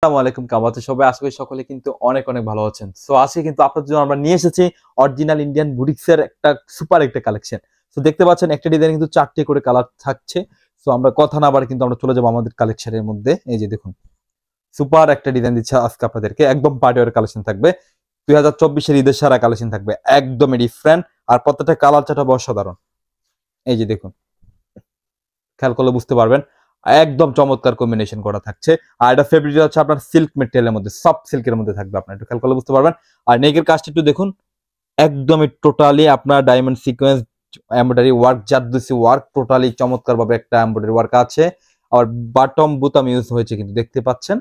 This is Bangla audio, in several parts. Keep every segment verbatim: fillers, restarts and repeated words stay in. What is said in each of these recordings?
আসসালামু আলাইকুম কামাতে সবাই আজকে সকলে কিন্তু অনেক অনেক ভালো আছেন। সো আজকে কিন্তু আপনাদের জন্য আমরা নিয়ে এসেছি অরিজিনাল ইন্ডিয়ান বুটিক্সের একটা সুপার একটা কালেকশন। সো দেখতে পাচ্ছেন একটা ডিজাইন কিন্তু চারটি করে কালার থাকছে। সো আমরা কথা না বাড়ি কিন্তু আমরা চলে যাব আমাদের কালেকশনের মধ্যে। এই যে দেখুন সুপার একটা ডিজাইন দিচ্ছে আজকে আপনাদেরকে, একদম পার্টিওয়ার কালেকশন থাকবে, দুই হাজার চব্বিশের ঈদের সারা কালেকশন থাকবে, একদমই ডিফারেন্ট। আর প্রত্যেকটা কালার চাটা অসাধারণ। এই যে দেখুন খেয়াল করলে বুঝতে পারবেন একদম চমৎকার কম্বিনেশন করা থাকছে। আর এটা ফেব্রিকটা হচ্ছে আপনার সিল্ক মেটেরিয়ালের মধ্যে, সফট সিল্কের মধ্যে থাকবে, আপনার একটু খেয়াল করলে বুঝতে পারবেন। আর নেকের কাজটা একটু দেখুন, একদমই টোটালি আপনার diamond sequence embroidery work, zardozi work, totally চমৎকার ভাবে একটা এমব্রয়ডারি ওয়ার্ক আছে। আর বটম বুতাম ইউজ হয়েছে কিন্তু দেখতে পাচ্ছেন।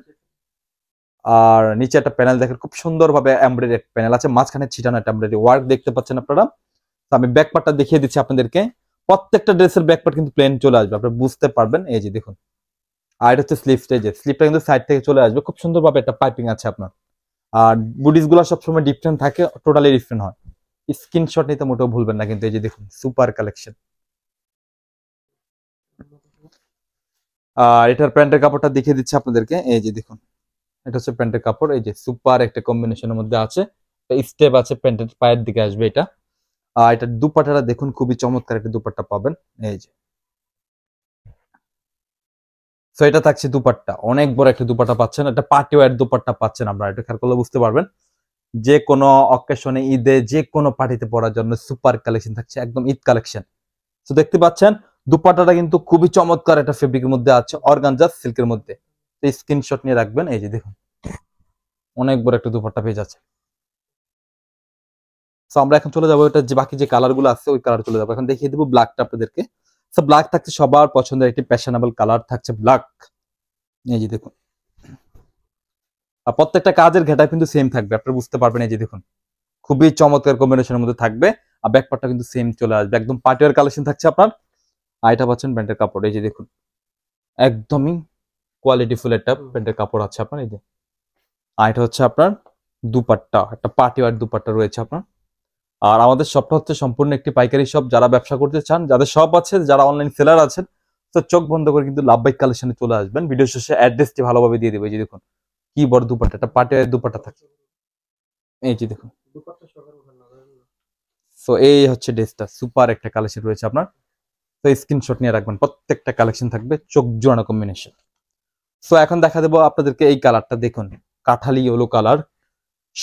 আর নিচে একটা প্যানেল দেখেন, খুব সুন্দর ভাবে এমব্রয়ডারি প্যানেল আছে, মাঝখানে ছিটানো একটা এমব্রয়ডারি ওয়ার্ক দেখতে পাচ্ছেন আপনারা। তো আমি ব্যাক পার্টটা দেখিয়ে দিচ্ছি আপনাদেরকে। প্রত্যেকটা ড্রেসের ব্যাক পার্ট কিন্তু প্লেন চলে আসবে, আপনারা বুঝতে পারবেন। এই যে দেখুন আর এটা হচ্ছে স্লিভ স্টেজে, স্লিভটা কিন্তু সাইড থেকে চলে আসবে, খুব সুন্দরভাবে একটা পাইপিং আছে আপনার। আর বুটিসগুলো সবসময় ডিফারেন্ট থাকে, টোটালি ডিফারেন্ট হয়। স্ক্রিনশট নিতে মোটেও ভুলবেন না কিন্তু। এই যে দেখুন সুপার কালেকশন। আর এটার প্যান্টের কাপড়টা দেখিয়ে দিচ্ছি আপনাদেরকে। এই যে দেখুন এটা হচ্ছে প্যান্টের কাপড়, এই যে সুপার একটা কম্বিনেশনের মধ্যে আছে, স্টেপ আছে, প্যান্টের পায়ের দিকে আসবে এটা। আর এটা দুপাটাটা দেখুন খুবই চমৎকার একটা দুপাট্টা পাবেন। এই যে তো এটা থাকছে দুপাট্টা, অনেক বড় একটা দুপাট্টা পাচ্ছেন, একটা পার্টি ওয়্যার দুপাট্টা পাচ্ছেন আমরা। এটা খেয়াল করলে বুঝতে পারবেন যে কোনো অকেশনে, ঈদে যে কোনো পার্টিতে পরার জন্য সুপার কালেকশন থাকছে, একদম ঈদ কালেকশন। তো দেখতে পাচ্ছেন দুপাট্টাটা কিন্তু খুবই চমৎকার একটা ফেব্রিকের মধ্যে আছে, অর্গানজা সিল্কের মধ্যে। তো স্ক্রিনশট নিয়ে রাখবেন। এই যে দেখুন অনেক বড় একটা দুপাট্টা পেয়ে যাচ্ছে। সো আমরা এখন চলে যাবো এটা যে বাকি যে কালার গুলো আছে ওই কালার চলে যাবো। এখন দেখিয়ে দেবো ব্ল্যাকটা আপনাদেরকে। সো ব্ল্যাক থাকছে সবার পছন্দের একটি ফ্যাশনেবল কালার থাকছে ব্ল্যাক। এই যে দেখুন আর প্রত্যেকটা কাজের ঘেটা কিন্তু সেম থাকবে, আপনারা বুঝতে পারবেন। এই যে দেখুন খুবই চমৎকার কম্বিনেশনের মধ্যে থাকবে। আর ব্যাকপার্টটা কিন্তু সেম চলে আসবে, একদম পার্টিওয়ার কালেকশন থাকছে আপনার। আর এটা পাচ্ছেন প্যান্টের কাপড়। এই যে দেখুন একদমই কোয়ালিটিফুল একটা প্যান্টের কাপড় আছে আপনার। এই যে আর এটা হচ্ছে আপনার দুপাট্টা, একটা পার্টিওয়ার দুপাট্টা রয়েছে আপনার। আর আমাদের শপটা হচ্ছে সম্পূর্ণ একটি পাইকারি শপ। যারা ব্যবসা করতে চান, যাদের শপ আছে, যারা অনলাইন সেলার আছেন, তো চোখ বন্ধ করে কিন্তু লাভবাইক কালেকশনে চলে আসবেন। ভিডিও শেষে অ্যাড্রেসটি ভালোভাবে দিয়ে দেবে। এই যে দেখুন কি বড় দুপাট্টা, এটা পাটিয়ার দুপাট্টা থাকে। এই যে দেখুন তো এই হচ্ছে ড্রেসটা, সুপার একটা কালেকশন রয়েছে আপনার। তো স্ক্রিনশট নিয়ে রাখবেন, প্রত্যেকটা কালেকশন থাকবে চোখ জোড়ানো কম্বিনেশন। সো এখন দেখা দেবো আপনাদেরকে এই কালারটা দেখুন, কাঠালি ইয়েলো কালার,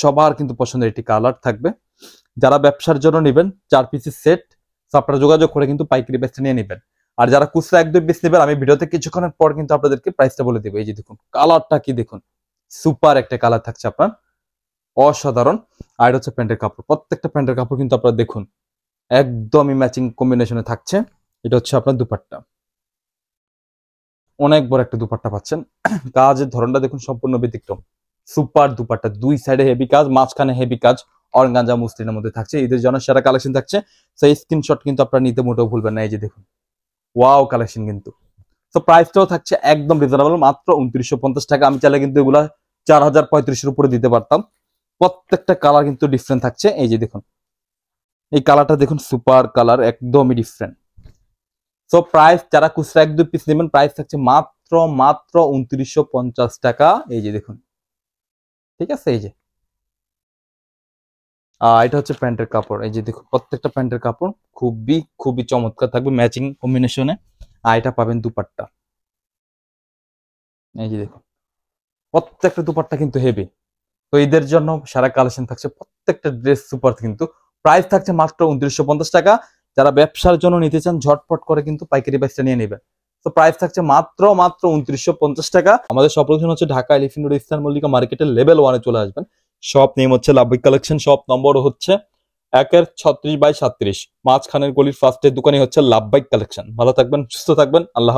সবার কিন্তু পছন্দের একটি কালার থাকবে। যারা ব্যবসার জন্য নেবেন চার পিসের সেট, আপনারা যোগাযোগ করে কিন্তু পাইকারি বেচটা নিয়ে নেবেন। আর যারা খুচরা এক দুই পিস নেবেন, আমি ভিডিওতে কিছুক্ষণের পর কিন্তু আপনাদেরকে প্রাইসটা বলে দেবো। এই যে দেখুন কালারটা কি দেখুন, সুপার একটা কালার থাকছে আপনার, অসাধারণ। আর এটা হচ্ছে প্যান্টের কাপড়, প্রত্যেকটা প্যান্টের কাপড় কিন্তু আপনারা দেখুন একদমই ম্যাচিং কম্বিনেশনে থাকছে। এটা হচ্ছে আপনার দুপাট্টা, অনেক বড় একটা দুপাট্টা পাচ্ছেন। কাজের ধরনটা দেখুন সম্পূর্ণ ব্যতিক্রম, সুপার দুপাট্টা, দুই সাইডে হেভি কাজ, মাঝখানে হেভি কাজ, অর্গানজা মুসলিনের মধ্যে থাকছে। ঈদের জন্য সেরা কালেকশন থাকছে। সেই স্ক্রিনশট কিন্তু আপনারা নিতে মোটেও ভুলবেন না। এই যে দেখুন ওয়াও কালেকশন কিন্তু। তো প্রাইসটাও থাকছে একদম রিজনেবল, মাত্র উনত্রিশশো পঞ্চাশ টাকা। আমি চাইলে কিন্তু এগুলা চার হাজার পঁয়ত্রিশের উপরে দিতে পারতাম। প্রত্যেকটা কালার কিন্তু ডিফারেন্ট থাকছে। এই যে দেখুন এই কালারটা দেখুন সুপার কালার, একদমই ডিফারেন্ট। তো প্রাইস যারা খুচরা এক দুই পিস নেবেন, প্রাইস থাকছে মাত্র মাত্র উনত্রিশশো পঞ্চাশ টাকা। এই যে দেখুন ঠিক আছে। এই যে আহ এটা হচ্ছে প্যান্টের কাপড়। এই যে দেখুন প্রত্যেকটা প্যান্টের কাপড় খুবই খুবই চমৎকার থাকবে, ম্যাচিং কম্বিনেশনে। আর এটা পাবেন দুপাট্টা। এই যে দেখুন প্রত্যেকটা দুপাট্টা কিন্তু হেভি। তো ঈদের জন্য সারা কালেকশন থাকছে, প্রত্যেকটা ড্রেস সুপার কিন্তু। প্রাইস থাকছে মাত্র উনত্রিশশো পঞ্চাশ টাকা। যারা ব্যবসার জন্য নিতে চান ঝটপট করে কিন্তু পাইকারি প্রাইসটা নিয়ে নেবেন। তো প্রাইস থাকছে মাত্র মাত্র উনত্রিশশো পঞ্চাশ টাকা। আমাদের সব লোকেশন হচ্ছে Dhaka Elephant Road, Eastern Mallika মার্কেটের লেভেল ওয়ানে চলে আসবেন। শপ নেম হচ্ছে লাভবাইক কালেকশন, শপ নম্বর হচ্ছে একের ছত্রিশ বাই সাতত্রিশ, মাঝখানের গলির ফার্স্টের দোকানে হচ্ছে লাভবাইক কালেকশন। ভালো থাকবেন, সুস্থ থাকবেন, আল্লাহ।